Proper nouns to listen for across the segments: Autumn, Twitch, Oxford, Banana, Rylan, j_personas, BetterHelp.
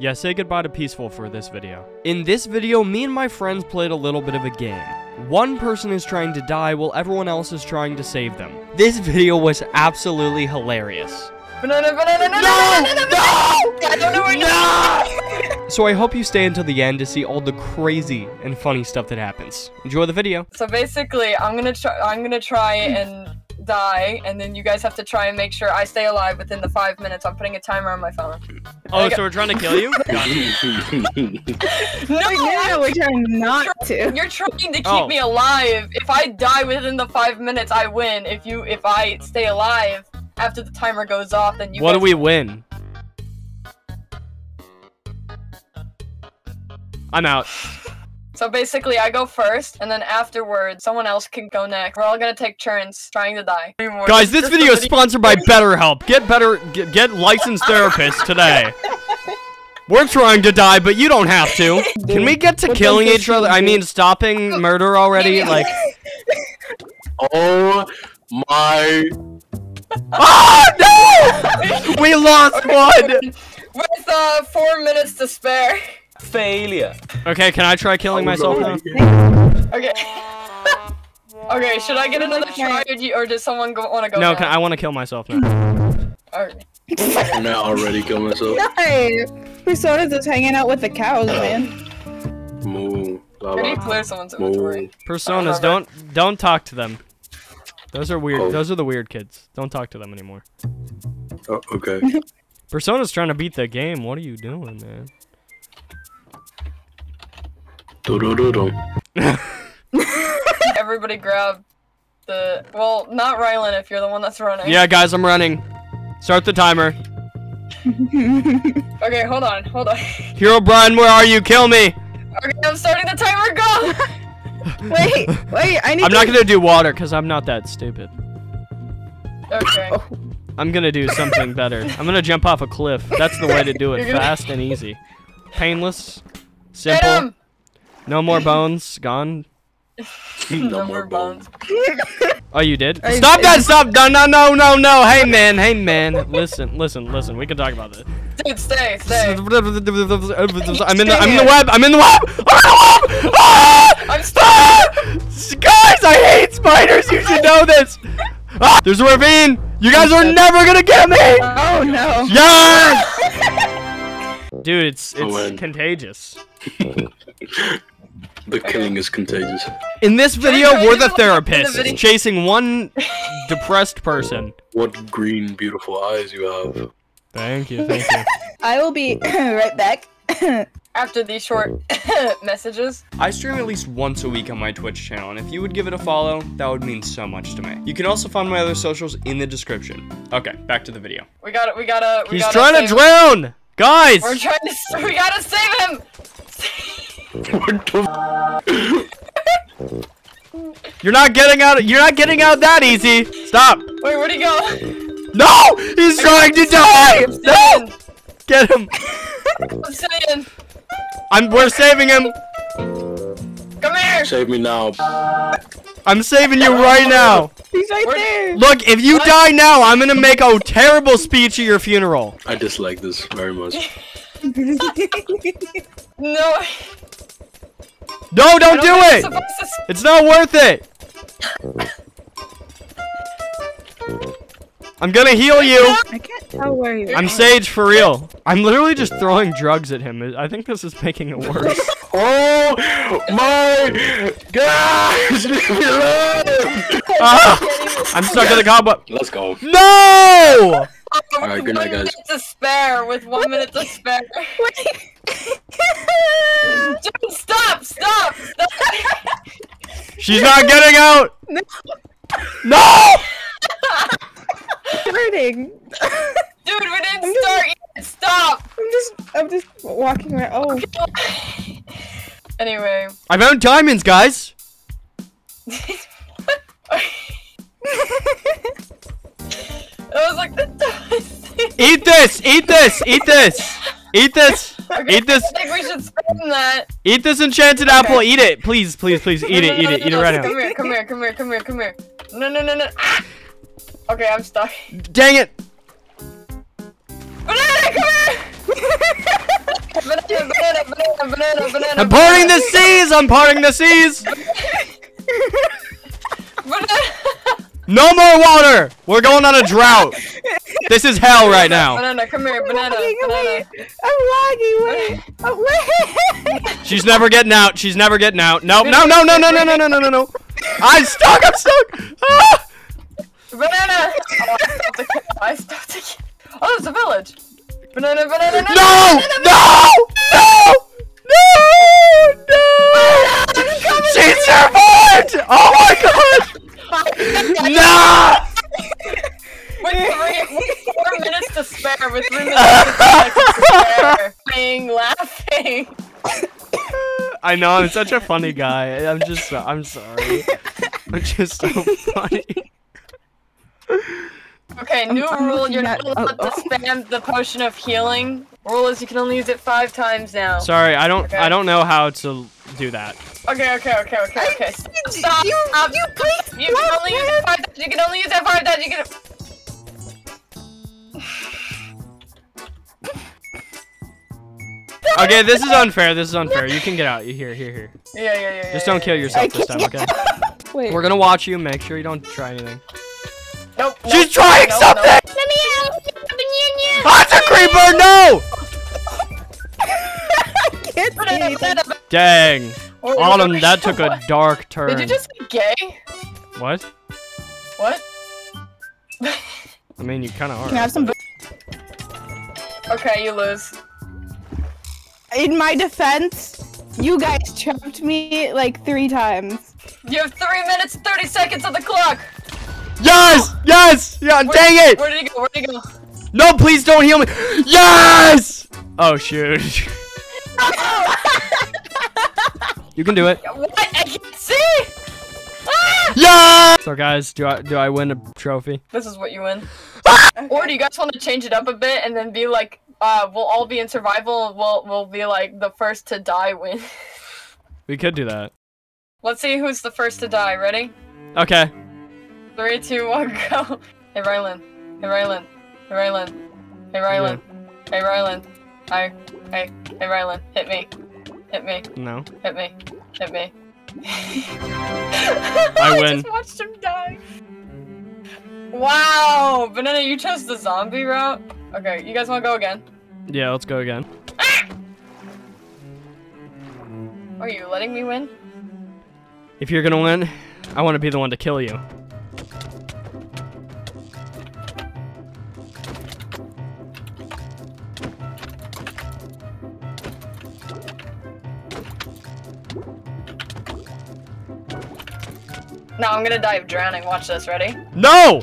Yeah, say goodbye to peaceful for this video. In this video, me and my friends played a little bit of a game. One person is trying to die while everyone else is trying to save them. This video was absolutely hilarious. Banana, no! So I hope you stay until the end to see all the crazy and funny stuff that happens. Enjoy the video. So basically, I'm gonna try and die, and then you guys have to try and make sure I stay alive within the 5 minutes. I'm putting a timer on my phone. Oh, so we're trying to kill you? No, we're trying not to. You're trying to keep me alive. If I die within the 5 minutes, I win. If I stay alive after the timer goes off, then you. What do we win? I'm out. So basically, I go first, and then afterwards, someone else can go next. We're all gonna take turns trying to die. Guys, this video is sponsored by BetterHelp. Get licensed therapists today. We're trying to die, but you don't have to. Can we get to killing each other? I mean, stopping murder already? Like, oh my! Oh no! We lost one. With 4 minutes to spare. Failure. Okay, can I try killing myself now? Okay. Okay, should I get another try or does someone wanna go? No, I wanna kill myself now. Alright. I'm not already killing myself. No! Persona's just hanging out with the cows, man. Moo. How do you clear someone's inventory? Personas, don't talk to them. Those are weird. Oh. Those are the weird kids. Don't talk to them anymore. Oh, okay. Persona's trying to beat the game. What are you doing, man? Everybody grab the... Well, not Rylan if you're the one that's running. Yeah, guys, I'm running. Start the timer. Okay, hold on. Hero Brian, where are you? Kill me! Okay, I'm starting the timer, go! wait, I need I'm not gonna do water, because I'm not that stupid. Okay. I'm gonna do something better. I'm gonna jump off a cliff. That's the way to do it. Fast and easy. Painless. Simple. Get him! No more bones. Gone. No more bones. Oh, you did? Stop that! Stop! No! Hey man! Listen! We can talk about this. Dude, stay. I'm in the web. I'm in the web. Ah! I'm stuck. Guys, I hate spiders. You should know this. Ah! There's a ravine. You guys are never gonna get me. Oh no. Yes. Dude, it's contagious. The killing is contagious. In this video, we're the therapists, chasing one depressed person. What green, beautiful eyes you have. Thank you. I will be right back. After these short messages. I stream at least once a week on my Twitch channel, and if you would give it a follow, that would mean so much to me. You can also find my other socials in the description. Okay, back to the video. We gotta He's trying to drown! Him. Guys! We gotta save him! What the f You're not getting out that easy. Stop. Wait, where'd he go? No! He's trying to die! No! Get him! We're saving him! Come here! Save me now. I'm saving you right now! He's right there! Look, if you die now, I'm gonna make a terrible speech at your funeral. I dislike this very much. No, don't do it! It's not worth it! I'm gonna heal you! I can't tell where you are. I'm Sage for real. I'm literally just throwing drugs at him. I think this is making it worse. Oh my gosh! I'm stuck in the combo. Let's go. No! Alright, good night, guys. 1 minute to spare with 1 minute to spare. Stop! She's not getting out! No! Hurting. Dude, we didn't start yet. Stop! I'm just walking around. Oh. Anyway. I found diamonds, guys. I was like, eat this! Okay, eat this! I think we should spam that. Eat this enchanted apple. Eat it, please. Eat it right now. Come here. No. Ah! Okay, I'm stuck. Dang it! Banana, come here! Banana. I'm parting the seas. No more water. We're going on a drought. This is hell right now. Banana, come here. Banana. I'm walking away. She's never getting out. No, no. I'm stuck. Ah! Banana. I stopped again. Oh, there's a village. Banana, banana, no! No! She survived! Oh my god! No! With 4 minutes to spare, laughing. I know, I'm such a funny guy. I'm sorry. I'm just so funny. Okay, new rule, you're not allowed to spam the potion of healing. Rule is you can only use it 5 times now. Sorry, I don't know how to do that. Okay. Stop, stop. You can only use it 5 times. You can only use it 5 times. You can... Okay, this is unfair. You can get out. Here. Yeah. Just don't kill yourself this time, okay? Wait. We're gonna watch you. Make sure you don't try anything. Nope, she's trying something! Let me out! That's a creeper! No! I can't see. Dang. Autumn, that took a dark turn. Did you just get gay? What? I mean, you kind of are. Can I have some okay, you lose. In my defense, you guys chopped me like 3 times. You have 3 minutes, 30 seconds on the clock! Yes! Yes! Yeah, dang it! Where did he go? No, please don't heal me! Yes! Oh, shoot. You can do it. What? I can't see! Ah! Yes! So, guys, do I win a trophy? This is what you win. Okay. Or do you guys want to change it up a bit and then be like, we'll all be in survival and we'll be like, the first to die win. We could do that. Let's see who's the first to die. Ready? Okay. 3, 2, 1, go. Hey Rylan. Hey Rylan. Hey Rylan. Hey Rylan. Yeah. Hey Rylan. Hi. Hey. Hey Rylan. Hit me. Hit me. No. Hit me. Hit me. I win. I just watched him die. Wow. Banana, you chose the zombie route. Okay, you guys want to go again? Yeah, let's go again. Ah! Are you letting me win? If you're gonna win, I want to be the one to kill you. No, I'm gonna die of drowning. Watch this. Ready? No!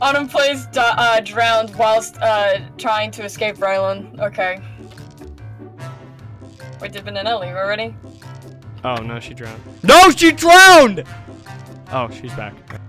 Autumn plays drowned whilst trying to escape Rylan. Okay. Wait, did Banana leave already? Oh, no, she drowned. No, she drowned! Oh, she's back.